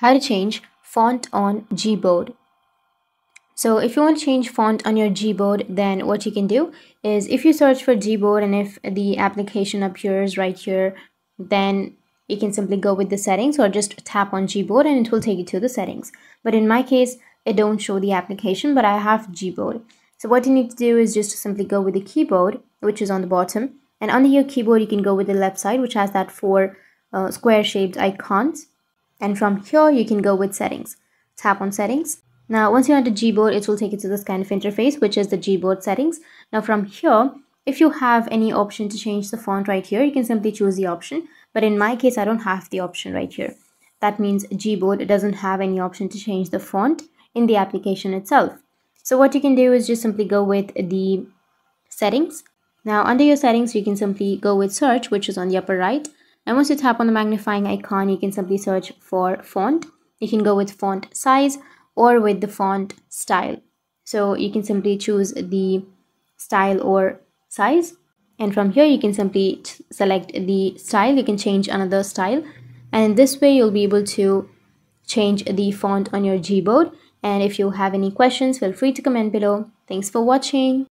How to change font on Gboard. So if you want to change font on your Gboard, then what you can do is if you search for Gboard and if the application appears right here, then you can simply go with the settings or just tap on Gboard and it will take you to the settings. But in my case, it don't show the application, but I have Gboard. So what you need to do is just simply go with the keyboard, which is on the bottom. And under your keyboard, you can go with the left side, which has that four square-shaped icons. And from here, you can go with settings. Tap on settings. Now, once you're at the Gboard, it will take you to this kind of interface, which is the Gboard settings. Now, from here, if you have any option to change the font right here, you can simply choose the option. But in my case, I don't have the option right here. That means Gboard doesn't have any option to change the font in the application itself. So what you can do is just simply go with the settings. Now, under your settings, you can simply go with search, which is on the upper right. And once you tap on the magnifying icon, you can simply search for font. You can go with font size or with the font style. So you can simply choose the style or size. And from here, you can simply select the style. You can change another style. And this way, you'll be able to change the font on your Gboard. And if you have any questions, feel free to comment below. Thanks for watching.